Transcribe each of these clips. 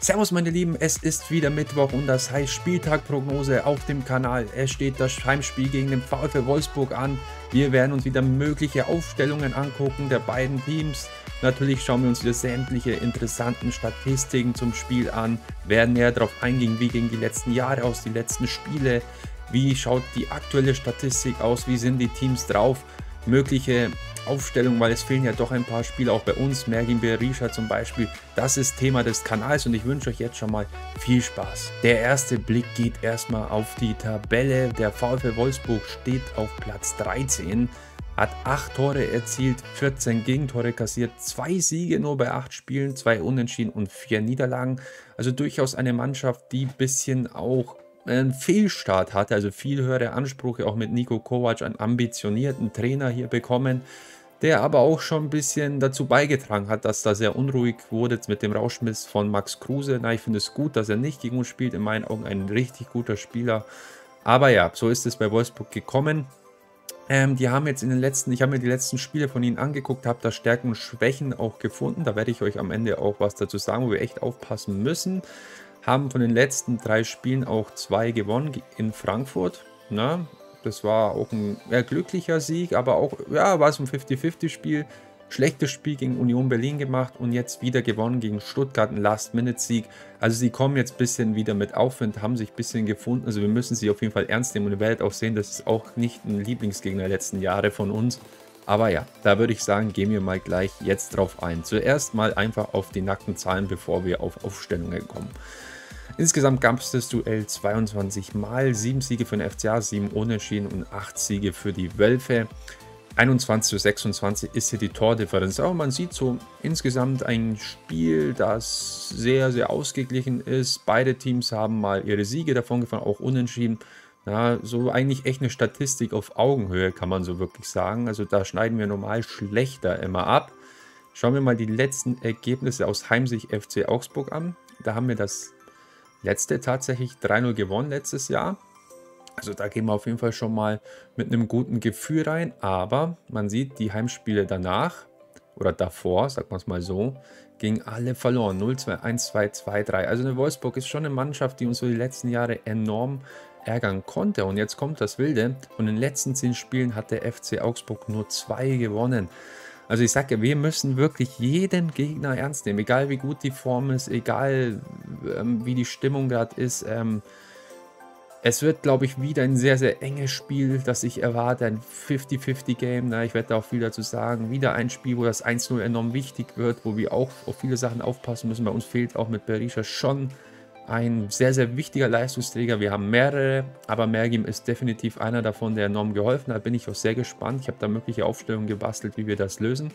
Servus meine Lieben, es ist wieder Mittwoch und das heißt Spieltagprognose auf dem Kanal. Es steht das Heimspiel gegen den VfL Wolfsburg an. Wir werden uns wieder mögliche Aufstellungen angucken der beiden Teams. Natürlich schauen wir uns wieder sämtliche interessanten Statistiken zum Spiel an, werden näher darauf eingehen, wie gegen die letzten Jahre aus, die letzten Spiele, wie schaut die aktuelle Statistik aus, wie sind die Teams drauf, mögliche Aufstellung, weil es fehlen ja doch ein paar Spiele, auch bei uns, Mergim Berisha zum Beispiel. Das ist Thema des Kanals und ich wünsche euch jetzt schon mal viel Spaß. Der erste Blick geht erstmal auf die Tabelle. Der VfL Wolfsburg steht auf Platz 13, hat 8 Tore erzielt, 14 Gegentore kassiert, 2 Siege nur bei 8 Spielen, 2 Unentschieden und 4 Niederlagen. Also durchaus eine Mannschaft, die ein bisschen auch einen Fehlstart hatte, also viel höhere Ansprüche, auch mit Niko Kovac, einen ambitionierten Trainer hier bekommen, der aber auch schon ein bisschen dazu beigetragen hat, dass da sehr unruhig wurde jetzt mit dem Rausschmiss von Max Kruse. Na, ich finde es gut, dass er nicht gegen uns spielt, in meinen Augen ein richtig guter Spieler. Aber ja, so ist es bei Wolfsburg gekommen. Die haben jetzt ich habe mir die letzten Spiele von ihnen angeguckt, habe da Stärken und Schwächen auch gefunden. Da werde ich euch am Ende auch was dazu sagen, wo wir echt aufpassen müssen. Haben von den letzten 3 Spielen auch 2 gewonnen in Frankfurt. Na, das war auch ein glücklicher Sieg, aber auch, ja, war es ein 50-50-Spiel. Schlechtes Spiel gegen Union Berlin gemacht und jetzt wieder gewonnen gegen Stuttgart, ein Last-Minute-Sieg. Also sie kommen jetzt ein bisschen wieder mit Aufwind, haben sich ein bisschen gefunden. Also wir müssen sie auf jeden Fall ernst nehmen und ihr werdet auch sehen, das ist auch nicht ein Lieblingsgegner der letzten Jahre von uns. Aber ja, da würde ich sagen, gehen wir mal gleich jetzt drauf ein. Zuerst mal einfach auf die nackten Zahlen, bevor wir auf Aufstellungen kommen. Insgesamt gab es das Duell 22 Mal, 7 Siege für den FCA, 7 Unentschieden und 8 Siege für die Wölfe. 21:26 ist hier die Tordifferenz, aber man sieht so insgesamt ein Spiel, das sehr, sehr ausgeglichen ist. Beide Teams haben mal ihre Siege davongefahren, auch Unentschieden. Ja, so eigentlich echt eine Statistik auf Augenhöhe, kann man so wirklich sagen. Also da schneiden wir normal schlechter immer ab. Schauen wir mal die letzten Ergebnisse aus Heimsicht FC Augsburg an. Da haben wir das letzte tatsächlich 3-0 gewonnen letztes Jahr. Also da gehen wir auf jeden Fall schon mal mit einem guten Gefühl rein. Aber man sieht, die Heimspiele danach oder davor, sagt man es mal so, gingen alle verloren. 0-2, 1-2, 2-3. Also eine Wolfsburg ist schon eine Mannschaft, die uns so die letzten Jahre enorm ärgern konnte. Und jetzt kommt das Wilde. Und in den letzten 10 Spielen hat der FC Augsburg nur 2 gewonnen. Also ich sage ja, wir müssen wirklich jeden Gegner ernst nehmen. Egal wie gut die Form ist, egal wie die Stimmung gerade ist. Es wird, glaube ich, wieder ein sehr, sehr enges Spiel, das ich erwarte. Ein 50-50-Game. Ich werde da auch viel dazu sagen. Wieder ein Spiel, wo das 1-0 enorm wichtig wird, wo wir auch auf viele Sachen aufpassen müssen. Bei uns fehlt auch mit Berisha schon ein sehr, sehr wichtiger Leistungsträger. Wir haben mehrere, aber Mergim ist definitiv einer davon, der enorm geholfen hat. Bin ich auch sehr gespannt. Ich habe da mögliche Aufstellungen gebastelt, wie wir das lösen.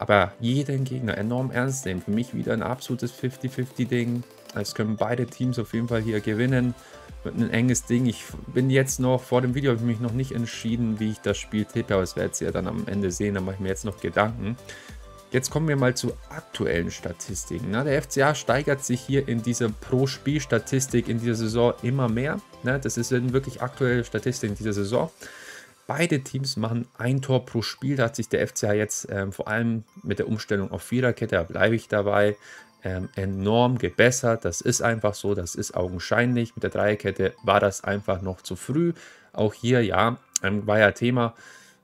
Aber jeden Gegner enorm ernst nehmen. Für mich wieder ein absolutes 50-50-Ding. Es können beide Teams auf jeden Fall hier gewinnen. Wird ein enges Ding. Ich bin jetzt noch, vor dem Video habe ich mich noch nicht entschieden, wie ich das Spiel tippe. Aber das werdet ihr ja dann am Ende sehen. Da mache ich mir jetzt noch Gedanken. Jetzt kommen wir mal zu aktuellen Statistiken. Der FCA steigert sich hier in dieser Pro-Spiel-Statistik in dieser Saison immer mehr. Das ist wirklich aktuelle Statistik in dieser Saison. Beide Teams machen ein Tor pro Spiel. Da hat sich der FCA jetzt vor allem mit der Umstellung auf Viererkette, da bleibe ich dabei, enorm gebessert. Das ist einfach so, das ist augenscheinlich. Mit der Dreierkette war das einfach noch zu früh. Auch hier, ja, war ja Thema.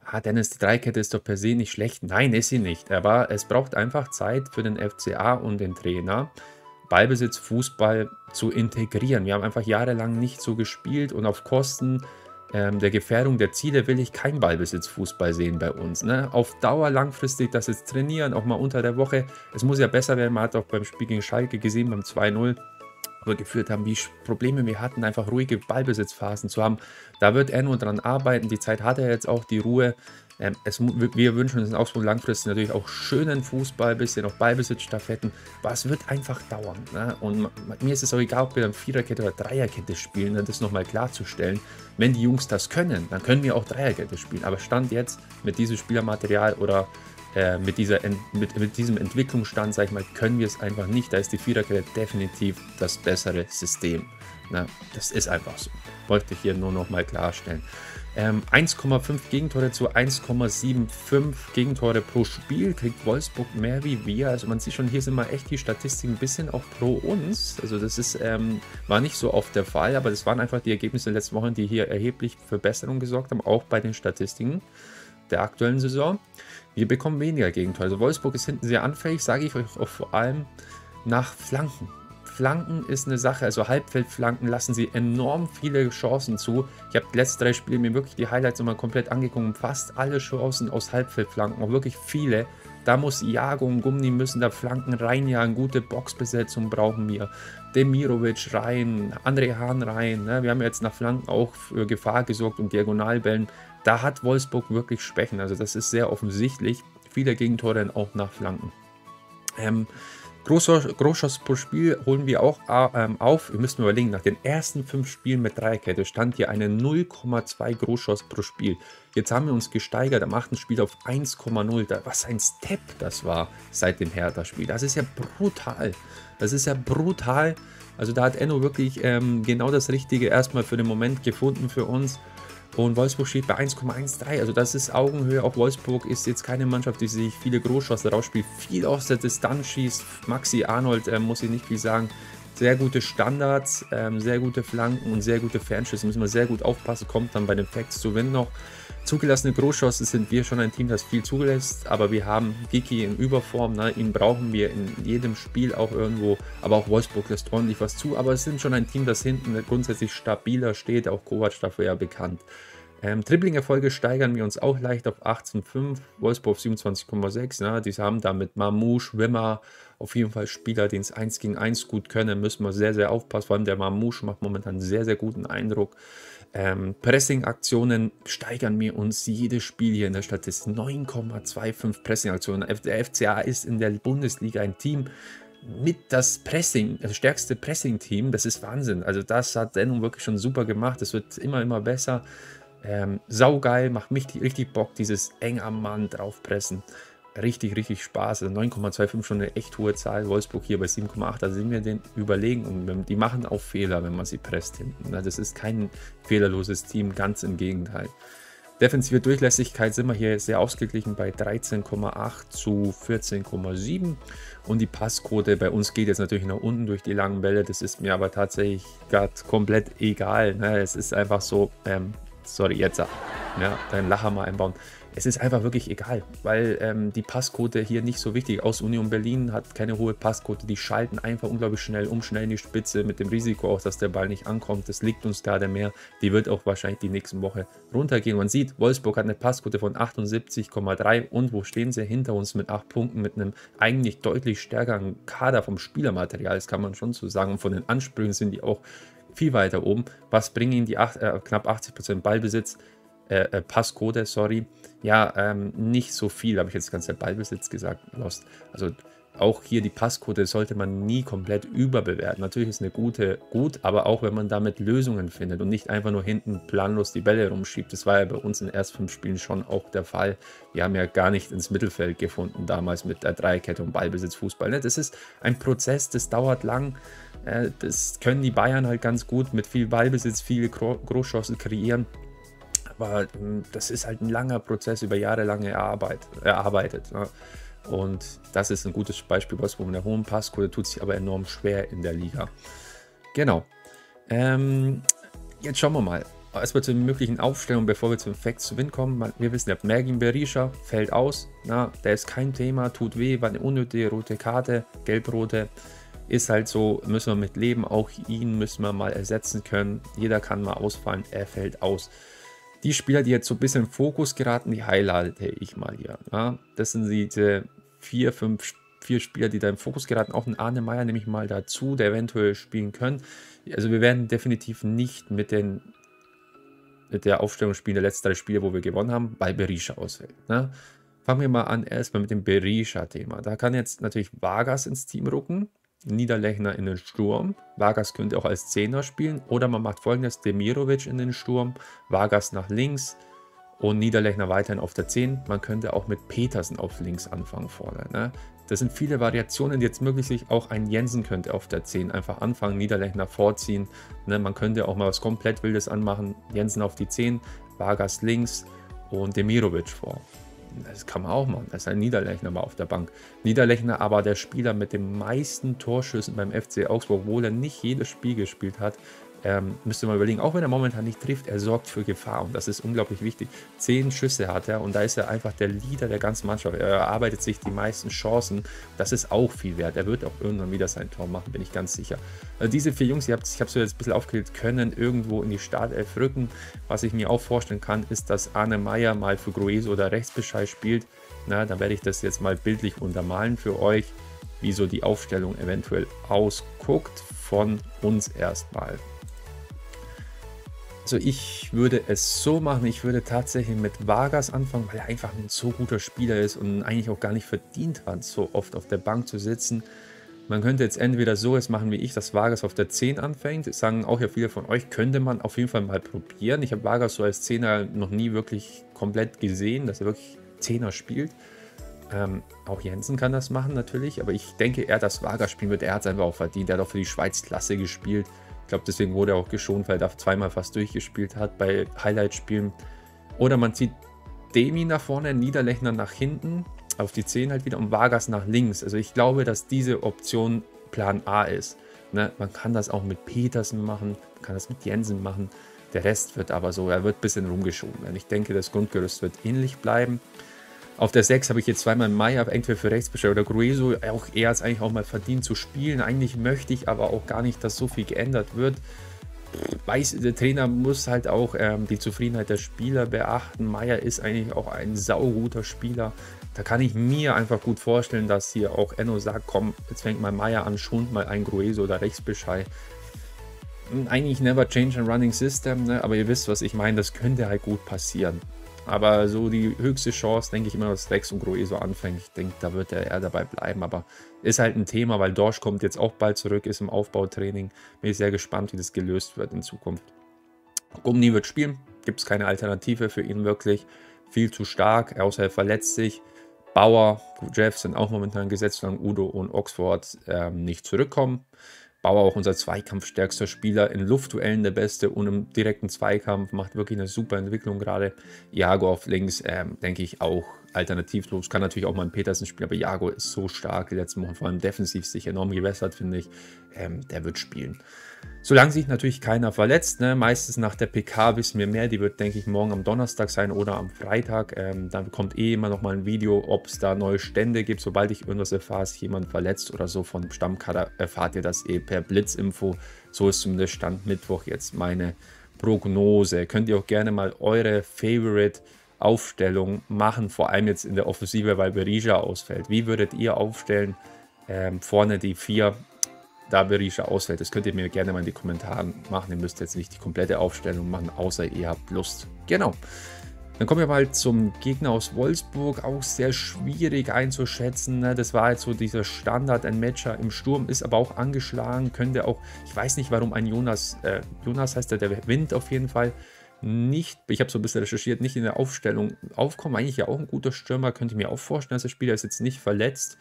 Ah, Dennis, die Dreikette ist doch per se nicht schlecht. Nein, ist sie nicht. Aber es braucht einfach Zeit für den FCA und den Trainer, Ballbesitz, Fußball zu integrieren. Wir haben einfach jahrelang nicht so gespielt und auf Kosten der Gefährdung der Ziele will ich keinen Ballbesitzfußball sehen bei uns. Ne? Auf Dauer langfristig das jetzt trainieren, auch mal unter der Woche. Es muss ja besser werden. Man hat auch beim Spiel gegen Schalke gesehen, beim 2-0. Wir geführt haben, wie Probleme wir hatten, einfach ruhige Ballbesitzphasen zu haben. Da wird Enno dran arbeiten, die Zeit hat er jetzt auch, die Ruhe. Wir wünschen uns in Augsburg langfristig natürlich auch schönen Fußball, ein bisschen auch Ballbesitzstaffetten, aber es wird einfach dauern. Ne? Und mir ist es auch egal, ob wir dann Viererkette oder Dreierkette spielen, das nochmal klarzustellen. Wenn die Jungs das können, dann können wir auch Dreierkette spielen, aber Stand jetzt mit diesem Spielermaterial oder mit diesem Entwicklungsstand, sag ich mal, können wir es einfach nicht. Da ist die Viererkette definitiv das bessere System. Na, das ist einfach so. Wollte ich hier nur noch mal klarstellen. 1,5 Gegentore zu 1,75 Gegentore pro Spiel kriegt Wolfsburg mehr wie wir. Also man sieht schon, hier sind mal echt die Statistiken ein bisschen auch pro uns. Also das ist, war nicht so oft der Fall, aber das waren einfach die Ergebnisse der letzten Wochen, die hier erheblich für Besserung gesorgt haben, auch bei den Statistiken der aktuellen Saison. Wir bekommen weniger Gegentore. Also Wolfsburg ist hinten sehr anfällig, sage ich euch auch vor allem nach Flanken. Flanken ist eine Sache, also Halbfeldflanken lassen sie enorm viele Chancen zu. Ich habe die letzten 3 Spiele mir wirklich die Highlights nochmal komplett angeguckt und fast alle Chancen aus Halbfeldflanken, auch wirklich viele. Da muss Iago und Gumni müssen da Flanken reinjagen, gute Boxbesetzung brauchen wir. Demirovic rein, André Hahn rein, ne? Wir haben jetzt nach Flanken auch für Gefahr gesorgt und Diagonalbällen. Da hat Wolfsburg wirklich Schwächen, also das ist sehr offensichtlich. Viele Gegentore dann auch nach Flanken. Großschuss pro Spiel holen wir auch auf. Wir müssen überlegen, nach den ersten 5 Spielen mit Dreierkette stand hier eine 0,2 Großschuss pro Spiel. Jetzt haben wir uns gesteigert am 8. Spiel auf 1,0. Was ein Step das war seit dem Hertha-Spiel. Das ist ja brutal. Das ist ja brutal. Also da hat Enno wirklich genau das Richtige erstmal für den Moment gefunden für uns. Und Wolfsburg steht bei 1,13, also das ist Augenhöhe. Auch Wolfsburg ist jetzt keine Mannschaft, die sich viele Großchancen rausspielt, viel aus der Distanz schießt. Maxi Arnold, muss ich nicht viel sagen, sehr gute Standards, sehr gute Flanken und sehr gute Fernschüsse. Müssen wir sehr gut aufpassen, kommt dann bei den Facts zu Win noch. Zugelassene Großchancen sind wir schon ein Team, das viel zulässt, aber wir haben Giki in Überform, ne? Ihn brauchen wir in jedem Spiel auch irgendwo, aber auch Wolfsburg lässt ordentlich was zu, aber es sind schon ein Team, das hinten grundsätzlich stabiler steht, auch Kovac dafür ja bekannt. Dribbling-Erfolge steigern wir uns auch leicht auf 18,5, Wolfsburg auf 27,6, ne? Die haben da mit Mamouche, Wimmer auf jeden Fall Spieler, die ins 1 gegen 1 gut können, müssen wir sehr, sehr aufpassen, vor allem der Mamouche macht momentan einen sehr, sehr guten Eindruck. Pressing-Aktionen steigern wir uns jedes Spiel hier in der Statistik. 9,25 Pressing-Aktionen. Der FCA ist in der Bundesliga ein Team mit das stärkste Pressing-Team. Das ist Wahnsinn. Also das hat Enno wirklich schon super gemacht. Es wird immer besser. Saugeil, macht mich richtig Bock, dieses eng am Mann draufpressen. Richtig Spaß. Also 9,25 schon eine echt hohe Zahl. Wolfsburg hier bei 7,8. Da sind wir den überlegen. Und die machen auch Fehler, wenn man sie presst hinten. Das ist kein fehlerloses Team, ganz im Gegenteil. Defensive Durchlässigkeit sind wir hier sehr ausgeglichen bei 13,8 zu 14,7. Und die Passquote bei uns geht jetzt natürlich nach unten durch die langen Bälle. Das ist mir aber tatsächlich gerade komplett egal. Es ist einfach so, sorry, jetzt ja, dein Lacher mal einbauen. Es ist einfach wirklich egal, weil die Passquote hier nicht so wichtig ist. Union Berlin hat keine hohe Passquote, die schalten einfach unglaublich schnell um, schnell in die Spitze mit dem Risiko auch, dass der Ball nicht ankommt. Das liegt uns gerade mehr. Die wird auch wahrscheinlich die nächsten Woche runtergehen. Man sieht, Wolfsburg hat eine Passquote von 78,3 und wo stehen sie? Hinter uns mit 8 Punkten, mit einem eigentlich deutlich stärkeren Kader vom Spielermaterial, das kann man schon so sagen. Und von den Ansprüchen sind die auch viel weiter oben. Was bringen ihnen die knapp 80% Ballbesitz? Passquote, sorry, ja, nicht so viel, habe ich jetzt ganz der Ballbesitz gesagt, lost. Also auch hier die Passquote sollte man nie komplett überbewerten. Natürlich ist eine gute gut, aber auch wenn man damit Lösungen findet und nicht einfach nur hinten planlos die Bälle rumschiebt. Das war ja bei uns in den ersten 5 Spielen schon auch der Fall. Wir haben ja gar nicht ins Mittelfeld gefunden damals mit der Dreierkette und Ballbesitz Fußball. Das ist ein Prozess, das dauert lang. Das können die Bayern halt ganz gut mit viel Ballbesitz, viele Großchancen kreieren. Aber das ist halt ein langer Prozess, über jahrelange Arbeit erarbeitet. Ne? Und das ist ein gutes Beispiel, was mit der hohen Passquote tut sich aber enorm schwer in der Liga. Genau. Jetzt schauen wir mal. Erstmal zu den möglichen Aufstellungen, bevor wir zum Facts zu Win kommen. Wir wissen ja, Mergim Berisha fällt aus. Na, der ist kein Thema, tut weh, war eine unnötige rote Karte, gelb-rote. Ist halt so, müssen wir mit leben. Auch ihn müssen wir mal ersetzen können. Jeder kann mal ausfallen, er fällt aus. Die Spieler, die jetzt so ein bisschen in den Fokus geraten, die highlighte ich mal hier. Ja, das sind diese 4 Spieler, die da im Fokus geraten. Auch einen Arne Meier nehme ich mal dazu, der eventuell spielen können. Also wir werden definitiv nicht mit der Aufstellung spielen der letzten 3 Spiele, wo wir gewonnen haben, weil Berisha ausfällt. Ne? Fangen wir mal an erstmal mit dem Berisha-Thema. Da kann jetzt natürlich Vargas ins Team rücken. Niederlechner in den Sturm, Vargas könnte auch als Zehner spielen oder man macht folgendes, Demirovic in den Sturm, Vargas nach links und Niederlechner weiterhin auf der 10. Man könnte auch mit Petersen auf links anfangen vorne. Ne? Das sind viele Variationen, die jetzt möglich sind. Auch ein Jensen könnte auf der 10 einfach anfangen, Niederlechner vorziehen. Ne? Man könnte auch mal was komplett Wildes anmachen. Jensen auf die 10, Vargas links und Demirovic vor. Das kann man auch machen. Das ist ein Niederlechner mal auf der Bank. Niederlechner aber der Spieler mit den meisten Torschüssen beim FC Augsburg, obwohl er nicht jedes Spiel gespielt hat. Müsste man überlegen, auch wenn er momentan nicht trifft, er sorgt für Gefahr und das ist unglaublich wichtig. 10 Schüsse hat er und da ist er einfach der Leader der ganzen Mannschaft. Er erarbeitet sich die meisten Chancen, das ist auch viel wert. Er wird auch irgendwann wieder sein Tor machen, bin ich ganz sicher. Also diese vier Jungs, ich habe es jetzt ein bisschen aufgeklärt, können irgendwo in die Startelf rücken. Was ich mir auch vorstellen kann, ist, dass Arne Meier mal für Grueso oder Rechtsbescheid spielt. Na, dann werde ich das jetzt mal bildlich untermalen für euch, wie so die Aufstellung eventuell ausguckt von uns erstmal. Also ich würde es so machen, ich würde tatsächlich mit Vargas anfangen, weil er einfach ein so guter Spieler ist und eigentlich auch gar nicht verdient hat, so oft auf der Bank zu sitzen. Man könnte jetzt entweder so es machen wie ich, dass Vargas auf der 10 anfängt. Das sagen auch ja viele von euch, könnte man auf jeden Fall mal probieren. Ich habe Vargas so als 10er noch nie wirklich komplett gesehen, dass er wirklich 10er spielt. Auch Jensen kann das machen natürlich, aber ich denke eher, dass Vargas spielen wird. Er hat es einfach auch verdient, er hat auch für die Schweiz Klasse gespielt. Ich glaube, deswegen wurde er auch geschont, weil er zweimal fast durchgespielt hat bei Highlight-Spielen. Oder man zieht Demi nach vorne, Niederlechner nach hinten, auf die 10 halt wieder und Vargas nach links. Also ich glaube, dass diese Option Plan A ist. Ne? Man kann das auch mit Petersen machen, man kann das mit Jensen machen. Der Rest wird aber so, er wird ein bisschen rumgeschoben werden. Ich denke, das Grundgerüst wird ähnlich bleiben. Auf der 6 habe ich jetzt zweimal Meier, entweder für Rechtsbescheid oder Grueso, auch er hat es eigentlich auch mal verdient zu spielen. Eigentlich möchte ich aber auch gar nicht, dass so viel geändert wird. Der Trainer muss halt auch die Zufriedenheit der Spieler beachten. Meier ist eigentlich auch ein sauguter Spieler. Da kann ich mir einfach gut vorstellen, dass hier auch Enno sagt, komm, jetzt fängt mal Meier an, schont mal ein Grueso oder Rechtsbescheid. Eigentlich never change a running system, ne? Aber ihr wisst, was ich meine, das könnte halt gut passieren. Aber so die höchste Chance, denke ich immer, dass Rex und Grueso anfängt. Ich denke, da wird er eher dabei bleiben. Aber ist halt ein Thema, weil Dorsch kommt jetzt auch bald zurück, ist im Aufbautraining. Bin sehr gespannt, wie das gelöst wird in Zukunft. Gumni wird spielen. Gibt es keine Alternative für ihn wirklich. Viel zu stark, außer er verletzt sich. Bauer, Jeff sind auch momentan gesetzt, solange Udo und Oxford nicht zurückkommen. Bauer auch unser zweikampfstärkster Spieler, in Luftduellen der Beste und im direkten Zweikampf, macht wirklich eine super Entwicklung gerade. Iago auf links, denke ich auch alternativlos, kann natürlich auch mal ein Petersen spielen, aber Iago ist so stark die letzten Wochen, vor allem defensiv sich enorm gewässert, finde ich, der wird spielen. Solange sich natürlich keiner verletzt, ne? Meistens nach der PK wissen wir mehr, die wird, denke ich, morgen am Donnerstag sein oder am Freitag, dann kommt eh immer nochmal ein Video, ob es da neue Stände gibt, sobald ich irgendwas erfahre, ist jemand verletzt oder so von Stammkader, erfahrt ihr das eh per Blitzinfo, so ist zumindest Stand Mittwoch jetzt meine Prognose. Könnt ihr auch gerne mal eure Favorite-Aufstellung machen, vor allem jetzt in der Offensive, weil Berisha ausfällt. Wie würdet ihr aufstellen, vorne die 4, da Berisha ausfällt? Das könnt ihr mir gerne mal in die Kommentare machen, ihr müsst jetzt nicht die komplette Aufstellung machen, außer ihr habt Lust. Genau. Dann kommen wir mal zum Gegner aus Wolfsburg, auch sehr schwierig einzuschätzen. Ne? Das war jetzt so dieser Standard, ein Matcher im Sturm, ist aber auch angeschlagen, könnte auch, ich weiß nicht warum ein Jonas heißt der Wind auf jeden Fall, nicht, ich habe so ein bisschen recherchiert, nicht in der Aufstellung aufkommen, eigentlich ja auch ein guter Stürmer, könnte ich mir auch vorstellen, dass der Spieler ist jetzt nicht verletzt.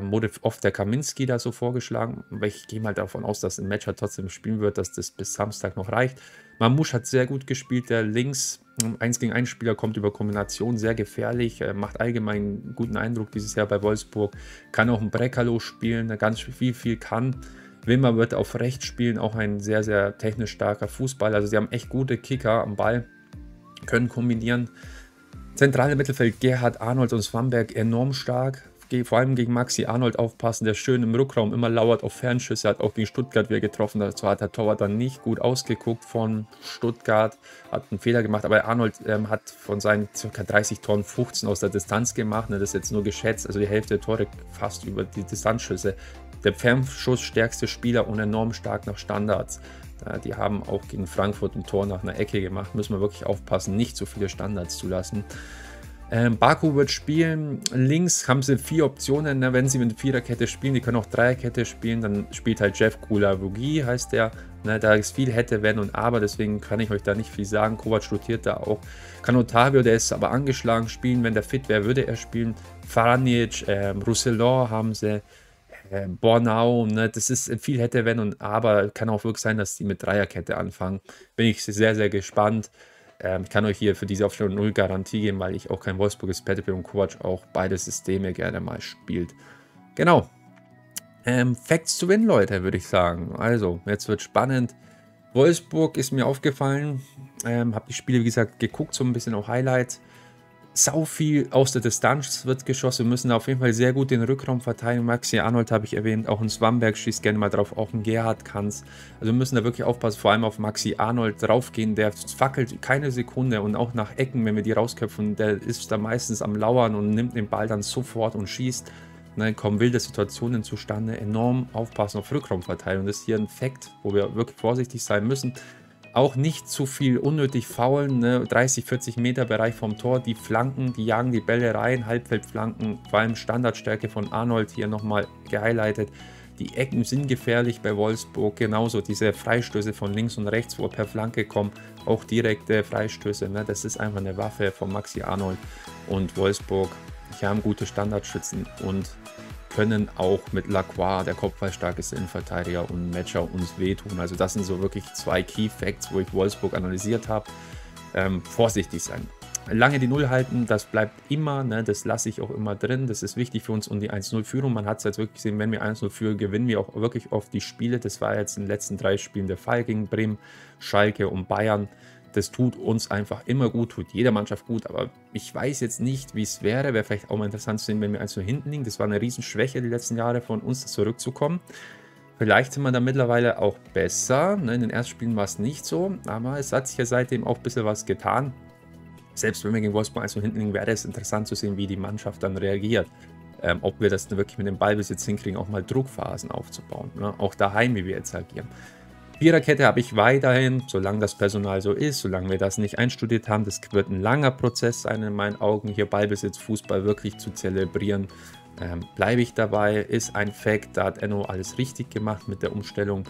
Wurde oft der Kaminski da so vorgeschlagen, weil ich gehe mal davon aus, dass ein Matcher trotzdem spielen wird, dass das bis Samstag noch reicht. Mamouche hat sehr gut gespielt, der links 1 gegen 1 Spieler kommt über Kombination, sehr gefährlich, macht allgemein einen guten Eindruck dieses Jahr bei Wolfsburg, kann auch ein Brekalo spielen, der ganz viel kann. Wimmer wird auf rechts spielen, auch ein sehr, sehr technisch starker Fußballer, also sie haben echt gute Kicker am Ball, können kombinieren. Zentrale Mittelfeld Gerhard, Arnold und Svanberg enorm stark. Vor allem gegen Maxi Arnold aufpassen, der schön im Rückraum immer lauert auf Fernschüsse, hat auch gegen Stuttgart wieder getroffen, dazu hat der Torwart dann nicht gut ausgeguckt von Stuttgart, hat einen Fehler gemacht, aber Arnold hat von seinen ca. 30 Toren 15 aus der Distanz gemacht, ne, das ist jetzt nur geschätzt, also die Hälfte der Tore fast über die Distanzschüsse. Der Fernschussstärkste Spieler und enorm stark nach Standards. Die haben auch gegen Frankfurt ein Tor nach einer Ecke gemacht, müssen wir wirklich aufpassen, nicht so viele Standards zu lassen. Baku wird spielen, links haben sie 4 Optionen, ne? Wenn sie mit Viererkette spielen, die können auch Dreierkette spielen, dann spielt halt Jeff Kula Vugi, heißt der, Ne, da ist viel hätte, wenn und aber, deswegen kann ich euch da nicht viel sagen. Kovac rotiert da auch. Kann Otavio, der ist aber angeschlagen, spielen. Wenn der fit wäre, würde er spielen. Faranic, Roussillon haben sie, Bornau. Ne, das ist viel hätte, wenn und aber. Kann auch wirklich sein, dass die mit Dreierkette anfangen. Bin ich sehr, sehr gespannt. Ich kann euch hier für diese Aufstellung 0 Garantie geben, weil ich auch kein Wolfsburg-Experte bin und Kovac auch beide Systeme gerne mal spielt. Genau. Facts to win, Leute, würde ich sagen. Also, jetzt wird spannend. Wolfsburg ist mir aufgefallen. Habe die Spiele, wie gesagt, geguckt, so ein bisschen auch Highlights. Sau viel aus der Distanz wird geschossen. Wir müssen da auf jeden Fall sehr gut den Rückraum verteidigen. Maxi Arnold habe ich erwähnt. Auch ein Svanberg schießt gerne mal drauf. Auch ein Gerhard Kanz. Also wir müssen da wirklich aufpassen. Vor allem auf Maxi Arnold draufgehen. Der fackelt keine Sekunde. Und auch nach Ecken, wenn wir die rausköpfen, der ist da meistens am Lauern und nimmt den Ball dann sofort und schießt. Dann kommen wilde Situationen zustande. Enorm aufpassen auf Rückraumverteilung. Das ist hier ein Fakt, wo wir wirklich vorsichtig sein müssen. Auch nicht zu viel unnötig faulen, ne? 30, 40 Meter Bereich vom Tor, die Flanken, die jagen die Bälle rein, Halbfeldflanken, vor allem Standardstärke von Arnold hier nochmal gehighlightet. Die Ecken sind gefährlich bei Wolfsburg, genauso diese Freistöße von links und rechts, wo per Flanke kommen, auch direkte Freistöße, ne? Das ist einfach eine Waffe von Maxi Arnold und Wolfsburg. Die haben gute Standardschützen und können auch mit Lacroix, der kopfballstarkeste Innenverteidiger, und Matcher uns wehtun. Also das sind so wirklich zwei Key Facts, wo ich Wolfsburg analysiert habe. Vorsichtig sein. Lange die Null halten, das bleibt immer, ne? Das lasse ich auch immer drin. Das ist wichtig für uns und die 1-0-Führung. Man hat es jetzt wirklich gesehen, wenn wir 1-0 führen, gewinnen wir auch wirklich oft die Spiele. Das war jetzt in den letzten 3 Spielen der Fall gegen Bremen, Schalke und Bayern. Das tut uns einfach immer gut, tut jeder Mannschaft gut, aber ich weiß jetzt nicht, wie es wäre. Wäre vielleicht auch mal interessant zu sehen, wenn wir 1-0 hinten liegen. Das war eine Riesenschwäche die letzten Jahre von uns, zurückzukommen. Vielleicht sind wir da mittlerweile auch besser. In den Erstspielen war es nicht so, aber es hat sich ja seitdem auch ein bisschen was getan. Selbst wenn wir gegen Wolfsburg 1-0 hinten liegen, wäre es interessant zu sehen, wie die Mannschaft dann reagiert. Ob wir das dann wirklich mit dem Ballbesitz hinkriegen, auch mal Druckphasen aufzubauen. Auch daheim, wie wir jetzt agieren. Viererkette habe ich weiterhin, solange das Personal so ist, solange wir das nicht einstudiert haben. Das wird ein langer Prozess sein in meinen Augen, hier Ballbesitz, Fußball wirklich zu zelebrieren. Bleibe ich dabei, ist ein Fact, da hat Enno alles richtig gemacht mit der Umstellung.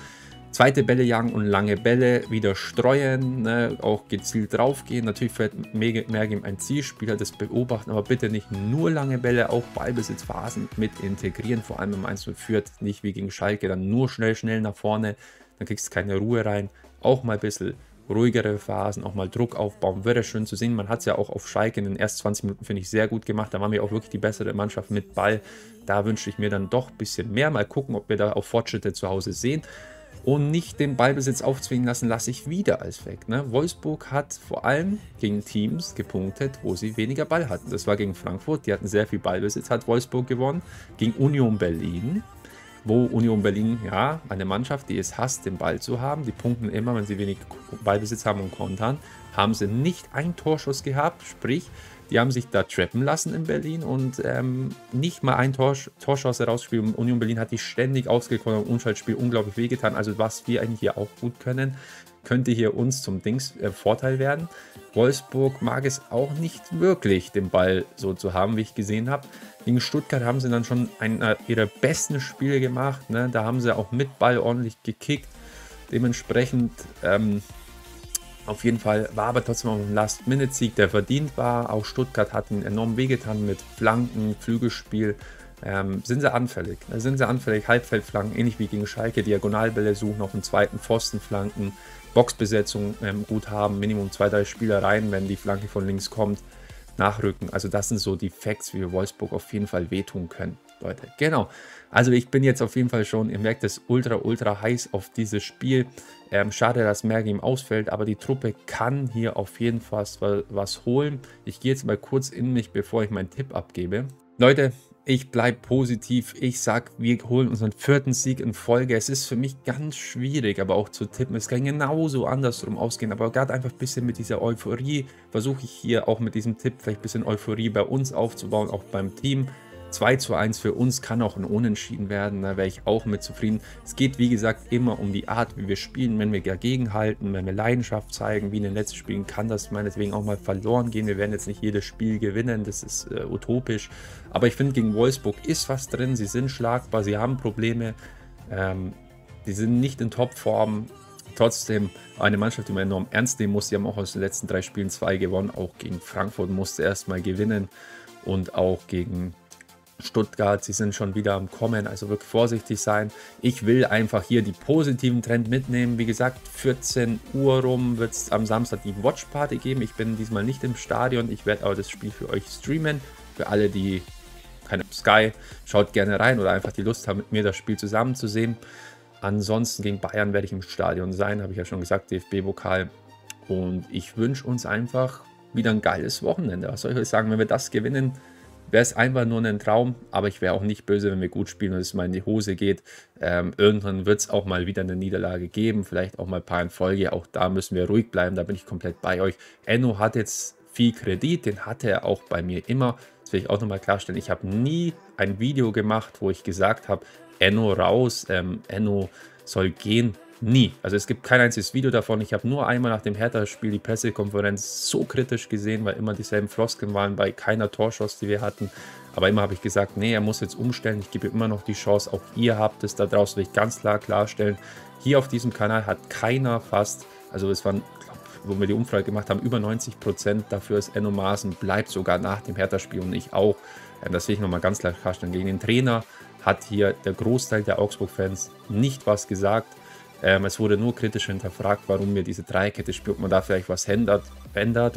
Zweite Bälle jagen und lange Bälle wieder streuen, ne? Auch gezielt draufgehen. Natürlich fällt Mergim ein Zielspieler, das beobachten, aber bitte nicht nur lange Bälle, auch Ballbesitzphasen mit integrieren. Vor allem im 1-0 führt, nicht wie gegen Schalke, dann nur schnell nach vorne. Dann kriegst du keine Ruhe rein, auch mal ein bisschen ruhigere Phasen, auch mal Druck aufbauen, wäre schön zu sehen. Man hat es ja auch auf Schalke in den ersten 20 Minuten, finde ich, sehr gut gemacht. Da waren wir auch wirklich die bessere Mannschaft mit Ball. Da wünsche ich mir dann doch ein bisschen mehr. Mal gucken, ob wir da auch Fortschritte zu Hause sehen. Und nicht den Ballbesitz aufzwingen lassen, lasse ich wieder als weg. Ne? Wolfsburg hat vor allem gegen Teams gepunktet, wo sie weniger Ball hatten. Das war gegen Frankfurt, die hatten sehr viel Ballbesitz, hat Wolfsburg gewonnen. Gegen Union Berlin, wo Union Berlin, ja, eine Mannschaft, die es hasst, den Ball zu haben. Die punkten immer, wenn sie wenig Ballbesitz haben und kontern. Haben sie nicht einen Torschuss gehabt, sprich, die haben sich da trappen lassen in Berlin und nicht mal einen Torschuss herausgespielt. Und Union Berlin hat die ständig ausgekontert und Umschaltspiel unglaublich wehgetan. Also was wir eigentlich hier auch gut können, könnte hier uns zum Vorteil werden. Wolfsburg mag es auch nicht wirklich, den Ball so zu haben, wie ich gesehen habe. Gegen Stuttgart haben sie dann schon einer ihrer besten Spiele gemacht. Ne? Da haben sie auch mit Ball ordentlich gekickt. Dementsprechend auf jeden Fall war aber trotzdem auch ein Last-Minute-Sieg, der verdient war. Auch Stuttgart hat ihn enorm wehgetan mit Flanken, Flügelspiel. Sind sie anfällig. Halbfeldflanken, ähnlich wie gegen Schalke. Diagonalbälle suchen, auf dem zweiten Pfostenflanken. Boxbesetzung gut haben, Minimum 2, 3 Spieler rein, wenn die Flanke von links kommt. Nachrücken. Also das sind so die Facts, wie wir Wolfsburg auf jeden Fall wehtun können, Leute. Genau. Also ich bin jetzt auf jeden Fall schon, ihr merkt es, ultra heiß auf dieses Spiel. Schade, dass Mergim ausfällt, aber die Truppe kann hier auf jeden Fall was holen. Ich gehe jetzt mal kurz in mich, bevor ich meinen Tipp abgebe. Leute, ich bleibe positiv. Ich sage, wir holen unseren 4. Sieg in Folge. Es ist für mich ganz schwierig, aber auch zu tippen. Es kann genauso andersrum ausgehen, aber gerade einfach ein bisschen mit dieser Euphorie versuche ich hier auch mit diesem Tipp vielleicht ein bisschen Euphorie bei uns aufzubauen, auch beim Team. 2:1 für uns kann auch ein Unentschieden werden, da wäre ich auch mit zufrieden. Es geht, wie gesagt, immer um die Art, wie wir spielen. Wenn wir dagegen halten, wenn wir Leidenschaft zeigen, wie in den letzten Spielen, kann das meinetwegen auch mal verloren gehen. Wir werden jetzt nicht jedes Spiel gewinnen, das ist utopisch. Aber ich finde, gegen Wolfsburg ist was drin. Sie sind schlagbar, sie haben Probleme, sie sind nicht in Topform. trotzdem eine Mannschaft, die man enorm ernst nehmen muss. Die haben auch aus den letzten 3 Spielen 2 gewonnen. Auch gegen Frankfurt musste erstmal gewinnen und auch gegen Stuttgart. Sie sind schon wieder am Kommen, also wirklich vorsichtig sein. Ich will einfach hier die positiven Trend mitnehmen. Wie gesagt, 14 Uhr rum wird es am Samstag die Watchparty geben. Ich bin diesmal nicht im Stadion. Ich werde aber das Spiel für euch streamen. Für alle, die keine Sky, schaut gerne rein oder einfach die Lust haben, mit mir das Spiel zusammen zu sehen. Ansonsten gegen Bayern werde ich im Stadion sein, habe ich ja schon gesagt, DFB-Pokal. Und ich wünsche uns einfach wieder ein geiles Wochenende. Was soll ich euch sagen, wenn wir das gewinnen, wäre es einfach nur ein Traum, aber ich wäre auch nicht böse, wenn wir gut spielen und es mal in die Hose geht. Irgendwann wird es auch mal wieder eine Niederlage geben, vielleicht auch mal ein paar in Folge. Auch da müssen wir ruhig bleiben, da bin ich komplett bei euch. Enno hat jetzt viel Kredit, den hatte er auch bei mir immer. Das will ich auch nochmal klarstellen. Ich habe nie ein Video gemacht, wo ich gesagt habe, Enno raus, Enno soll gehen. Nie. Also es gibt kein einziges Video davon. Ich habe nur einmal nach dem Hertha-Spiel die Pressekonferenz so kritisch gesehen, weil immer dieselben Floskeln waren bei keiner Torchance, die wir hatten. Aber immer habe ich gesagt, nee, er muss jetzt umstellen. Ich gebe immer noch die Chance. Auch ihr habt es da draußen, will ich ganz klar klarstellen. Hier auf diesem Kanal hat keiner fast, also es waren, wo wir die Umfrage gemacht haben, über 90% dafür ist Enno Maasen, bleibt sogar nach dem Hertha-Spiel und ich auch. Das will ich nochmal ganz klar klarstellen. Gegen den Trainer hat hier der Großteil der Augsburg-Fans nicht was gesagt. Es wurde nur kritisch hinterfragt, warum wir diese Dreikette spielt, ob man da vielleicht was ändert,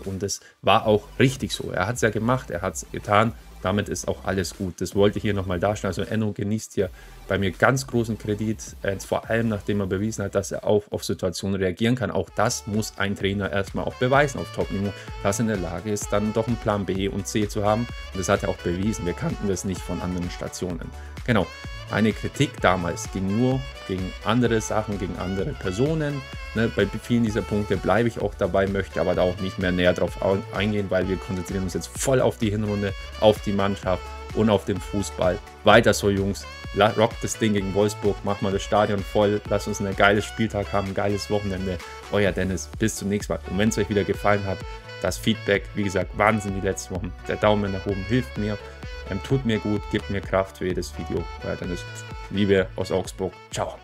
und das war auch richtig so. Er hat es ja gemacht, er hat es getan, damit ist auch alles gut. Das wollte ich hier nochmal darstellen. Also Enno genießt hier bei mir ganz großen Kredit, vor allem nachdem er bewiesen hat, dass er auch auf Situationen reagieren kann. Auch das muss ein Trainer erstmal auch beweisen auf Top-Niveau, dass er in der Lage ist, dann doch einen Plan B und C zu haben. Und das hat er auch bewiesen, wir kannten das nicht von anderen Stationen. Genau. Eine Kritik damals ging nur gegen andere Sachen, gegen andere Personen. Bei vielen dieser Punkte bleibe ich auch dabei, möchte aber da auch nicht mehr näher drauf eingehen, weil wir konzentrieren uns jetzt voll auf die Hinrunde, auf die Mannschaft und auf den Fußball. Weiter so, Jungs. Rockt das Ding gegen Wolfsburg, macht mal das Stadion voll, lasst uns einen geilen Spieltag haben, ein geiles Wochenende. Euer Dennis, bis zum nächsten Mal. Und wenn es euch wieder gefallen hat, das Feedback, wie gesagt, Wahnsinn die letzten Wochen. Der Daumen nach oben hilft mir. Tut mir gut, gibt mir Kraft für jedes Video. Dann ist Liebe aus Augsburg. Ciao.